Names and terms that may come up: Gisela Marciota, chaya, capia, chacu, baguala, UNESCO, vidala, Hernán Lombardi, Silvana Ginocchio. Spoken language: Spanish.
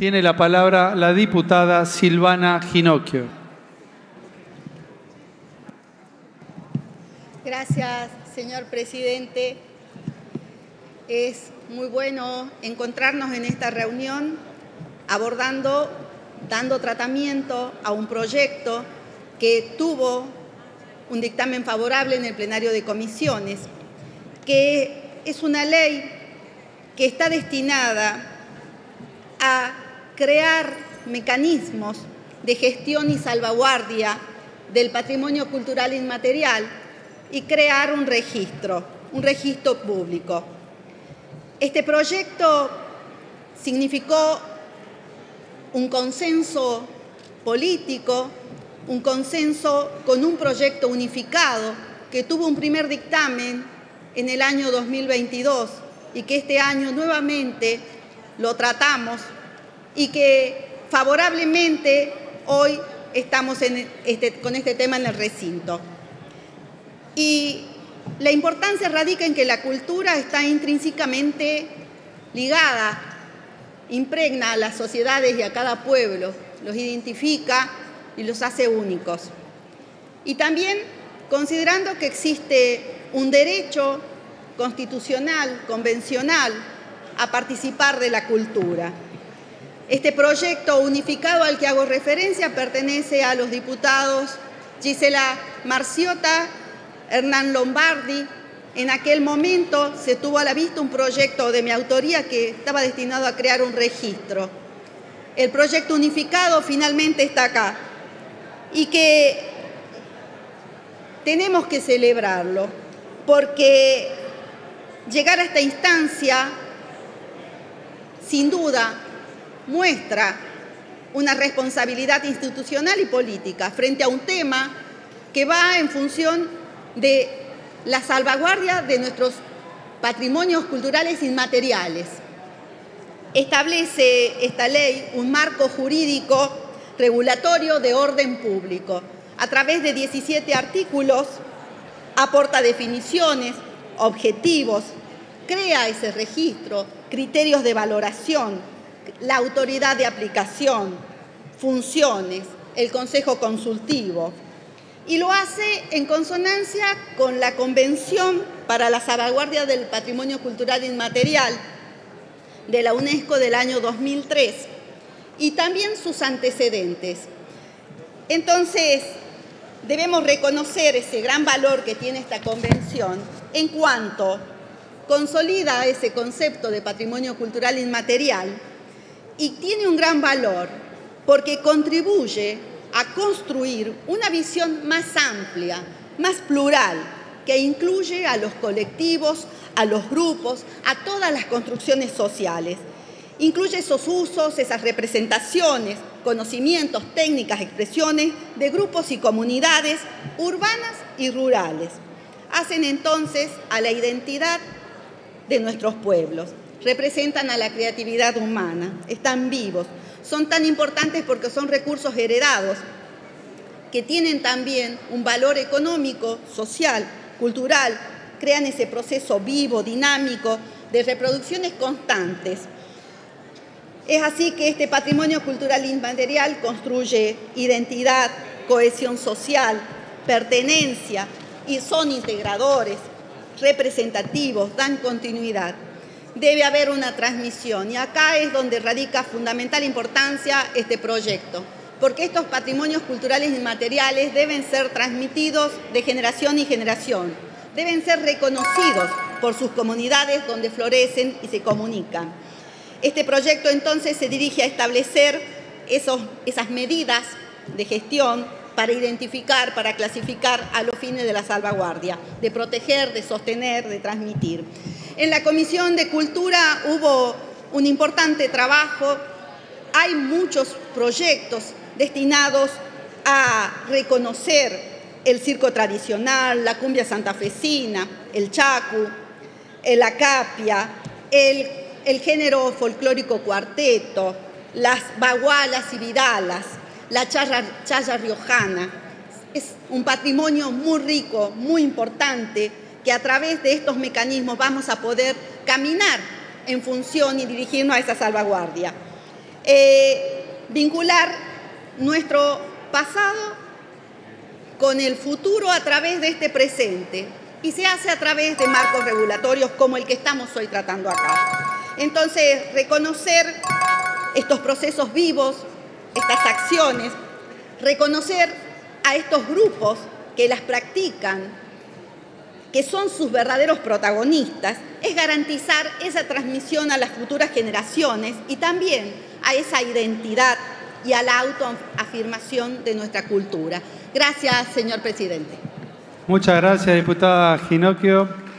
Tiene la palabra la diputada Silvana Ginocchio. Gracias, señor presidente. Es muy bueno encontrarnos en esta reunión dando tratamiento a un proyecto que tuvo un dictamen favorable en el plenario de comisiones, que es una ley que está destinada a crear mecanismos de gestión y salvaguardia del patrimonio cultural inmaterial y crear un registro público. Este proyecto significó un consenso político, un consenso con un proyecto unificado que tuvo un primer dictamen en el año 2022 y que este año nuevamente lo tratamos y que favorablemente hoy estamos con este tema en el recinto. Y la importancia radica en que la cultura está intrínsecamente ligada, impregna a las sociedades y a cada pueblo, los identifica y los hace únicos. Y también considerando que existe un derecho constitucional, convencional, a participar de la cultura. Este proyecto unificado al que hago referencia pertenece a los diputados Gisela Marciota, Hernán Lombardi. En aquel momento se tuvo a la vista un proyecto de mi autoría que estaba destinado a crear un registro. El proyecto unificado finalmente está acá y que tenemos que celebrarlo, porque llegar a esta instancia sin duda muestra una responsabilidad institucional y política frente a un tema que va en función de la salvaguardia de nuestros patrimonios culturales inmateriales. Establece esta ley un marco jurídico regulatorio de orden público. A través de 17 artículos aporta definiciones, objetivos, crea ese registro, criterios de valoración, la autoridad de aplicación, funciones, el consejo consultivo. Y lo hace en consonancia con la Convención para la Salvaguardia del Patrimonio Cultural Inmaterial de la UNESCO del año 2003 y también sus antecedentes. Entonces, debemos reconocer ese gran valor que tiene esta Convención en cuanto consolida ese concepto de patrimonio cultural inmaterial y tiene un gran valor porque contribuye a construir una visión más amplia, más plural, que incluye a los colectivos, a los grupos, a todas las construcciones sociales. Incluye esos usos, esas representaciones, conocimientos, técnicas, expresiones de grupos y comunidades urbanas y rurales. Hacen entonces a la identidad de nuestros pueblos, representan a la creatividad humana, están vivos. Son tan importantes porque son recursos heredados que tienen también un valor económico, social, cultural, crean ese proceso vivo, dinámico, de reproducciones constantes. Es así que este patrimonio cultural inmaterial construye identidad, cohesión social, pertenencia y son integradores, representativos, dan continuidad. Debe haber una transmisión y acá es donde radica fundamental importancia este proyecto, porque estos patrimonios culturales inmateriales deben ser transmitidos de generación en generación, deben ser reconocidos por sus comunidades donde florecen y se comunican. Este proyecto entonces se dirige a establecer esas medidas de gestión para identificar, para clasificar a los fines de la salvaguardia, de proteger, de sostener, de transmitir. En la Comisión de Cultura hubo un importante trabajo. Hay muchos proyectos destinados a reconocer el circo tradicional, la cumbia santafesina, el chacu, la capia, el género folclórico cuarteto, las bagualas y vidalas, la chaya riojana. Es un patrimonio muy rico, muy importante, que a través de estos mecanismos vamos a poder caminar en función y dirigirnos a esa salvaguardia. vincular nuestro pasado con el futuro a través de este presente, y se hace a través de marcos regulatorios como el que estamos hoy tratando acá. Entonces, reconocer estos procesos vivos, estas acciones, reconocer a estos grupos que las practican, que son sus verdaderos protagonistas, es garantizar esa transmisión a las futuras generaciones y también a esa identidad y a la autoafirmación de nuestra cultura. Gracias, señor presidente. Muchas gracias, diputada Ginocchio.